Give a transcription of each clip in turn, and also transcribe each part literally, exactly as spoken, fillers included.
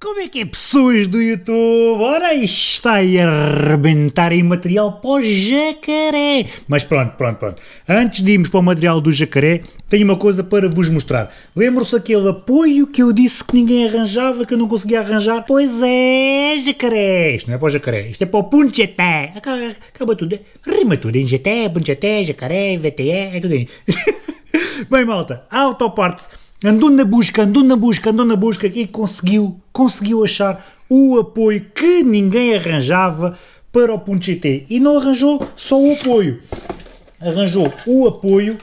Como é que é, pessoas do YouTube? Ora, está aí a arrebentar aí material para o jacaré. Mas pronto, pronto, pronto. Antes de irmos para o material do jacaré, tenho uma coisa para vos mostrar. Lembram-se aquele apoio que eu disse que ninguém arranjava, que eu não conseguia arranjar? Pois é, jacaré. Isto não é para o jacaré, isto é para o Punto G T. Acaba, acaba tudo, rima tudo em G T, Punto G T, jacaré, V T E, é tudo aí. Bem, malta, Autoparts andou na busca, andou na busca, andou na busca e conseguiu, conseguiu achar o apoio que ninguém arranjava para o Punto G T. E não arranjou só o apoio, arranjou o apoio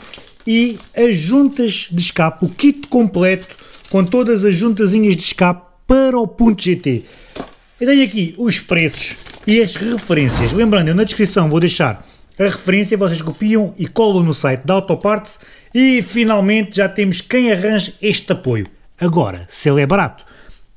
e as juntas de escape, o kit completo com todas as juntazinhas de escape para o Punto G T. Eu tenho aqui os preços e as referências. Lembrando, eu na descrição vou deixar a referência, vocês copiam e colam no site da Autoparts e finalmente já temos quem arranja este apoio. Agora, se ele é barato,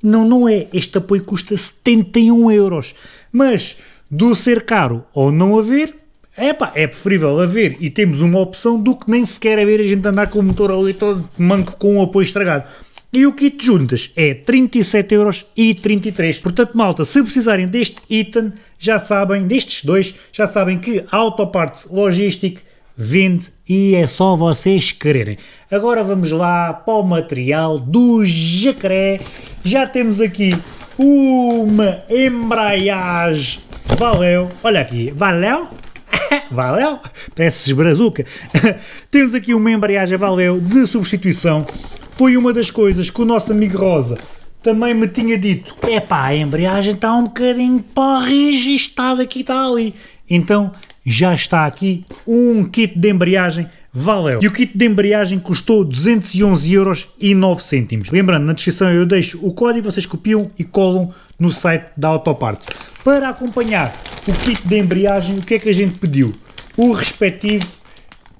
não, não é. Este apoio custa setenta e um euros, mas do ser caro ou não haver, epá, é preferível haver e temos uma opção do que nem sequer haver, a gente andar com o motor ali todo manco com o apoio estragado. E o kit de juntas é trinta e sete euros e trinta e três. Portanto, malta, se precisarem deste item, já sabem, destes dois, já sabem que a Autoparts Logística vende e é só vocês quererem. Agora vamos lá para o material do jacaré. Já temos aqui uma embreagem. Valeu! Olha aqui, valeu! Valeu! Parece brazuca. Temos aqui uma embreagem, valeu, de substituição. Foi uma das coisas que o nosso amigo Rosa também me tinha dito. Epá, a embreagem está um bocadinho para registada aqui e está ali. Então já está aqui um kit de embreagem, valeu. E o kit de embreagem custou duzentos e onze euros e nove cêntimos. Lembrando, na descrição eu deixo o código, vocês copiam e colam no site da Autoparts. Para acompanhar o kit de embreagem, o que é que a gente pediu? O respectivo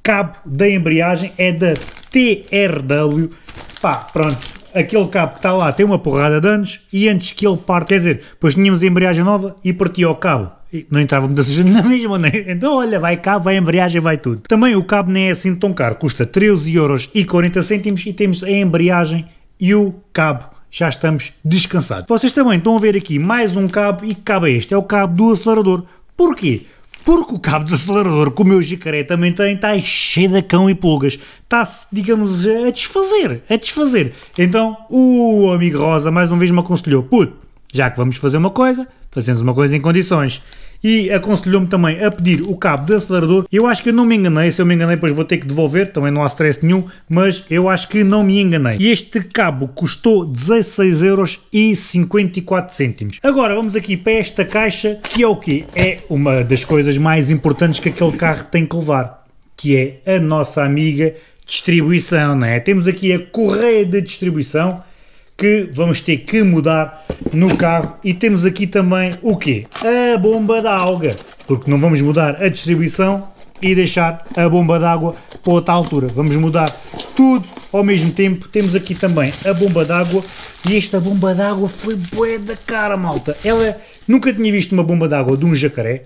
cabo da embreagem é da T R W. Pá, pronto, aquele cabo que está lá tem uma porrada de anos e antes que ele parte, quer dizer, depois tínhamos a embreagem nova e partia o cabo. E não entrava mudanças na mesma, né? Então olha, vai cabo, vai embreagem, vai tudo. Também o cabo nem é assim tão caro, custa treze euros e quarenta cêntimos e temos a embreagem e o cabo. Já estamos descansados. Vocês também estão a ver aqui mais um cabo e que cabo é este? É o cabo do acelerador. Porquê? Porque o cabo do acelerador, como o meu jacaré também tem, está cheio de cão e pulgas. Está-se, digamos, a desfazer, a desfazer. Então, o amigo Rosa mais uma vez me aconselhou, puto, já que vamos fazer uma coisa, fazemos uma coisa em condições. E aconselhou-me também a pedir o cabo do acelerador. Eu acho que eu não me enganei, se eu me enganei depois vou ter que devolver, também não há stress nenhum, mas eu acho que não me enganei. E este cabo custou dezasseis euros e cinquenta e quatro cêntimos. Agora vamos aqui para esta caixa, que é o quê? É uma das coisas mais importantes que aquele carro tem que levar, que é a nossa amiga distribuição, não é? Temos aqui a correia de distribuição, que vamos ter que mudar no carro, e temos aqui também o quê? A bomba d'água, porque não vamos mudar a distribuição e deixar a bomba d'água para outra altura, vamos mudar tudo ao mesmo tempo. Temos aqui também a bomba d'água, e esta bomba d'água foi bué da cara, malta. Ela, nunca tinha visto uma bomba d'água de um jacaré,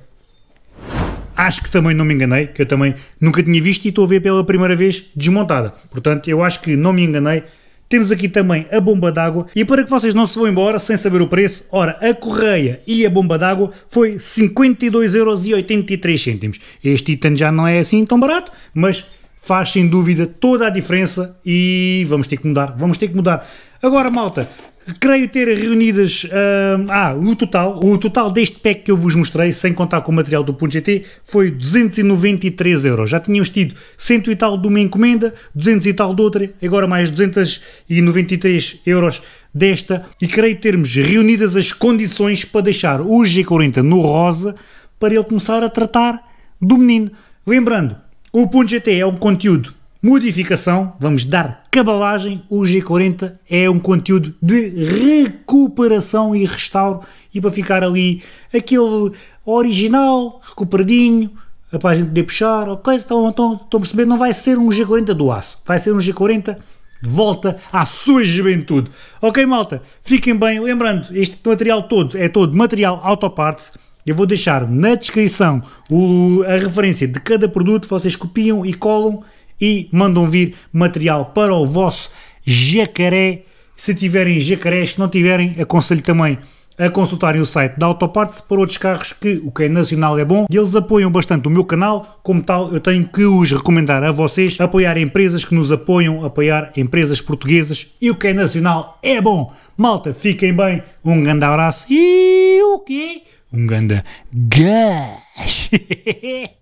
acho que também não me enganei, que eu também nunca tinha visto e estou a ver pela primeira vez desmontada, portanto eu acho que não me enganei. Temos aqui também a bomba d'água, e para que vocês não se vão embora sem saber o preço, ora, a correia e a bomba d'água foi cinquenta e dois euros e oitenta e três cêntimos. Este item já não é assim tão barato, mas faz sem dúvida toda a diferença e vamos ter que mudar, vamos ter que mudar. Agora, malta, creio ter reunidas, hum, ah, o total, o total deste pack que eu vos mostrei, sem contar com o material do Punto G T, foi duzentos e noventa e três euros. Já tínhamos tido cem e tal de uma encomenda, duzentos e tal de outra, agora mais duzentos e noventa e três euros desta, e creio termos reunidas as condições para deixar o G quarenta no Rosa, para ele começar a tratar do menino. Lembrando, o Punto G T é um conteúdo modificação, vamos dar cabalagem, o G quarenta é um conteúdo de recuperação e restauro, e para ficar ali aquele original, recuperadinho, para a gente poder puxar, ok, estão, estão, estão a perceber, não vai ser um G quarenta do aço, vai ser um G quarenta de volta à sua juventude. Ok, malta, fiquem bem, lembrando, este material todo é todo material Autoparts. Eu vou deixar na descrição o, a referência de cada produto, vocês copiam e colam e mandam vir material para o vosso jacaré Se tiverem jacarés, se não tiverem, aconselho também a consultarem o site da Autoparts para outros carros que o que é nacional é bom e eles apoiam bastante o meu canal, como tal eu tenho que os recomendar a vocês, apoiar empresas que nos apoiam, apoiar empresas portuguesas e o que é nacional é bom. Malta, fiquem bem, um grande abraço e o quê? Um grande gás!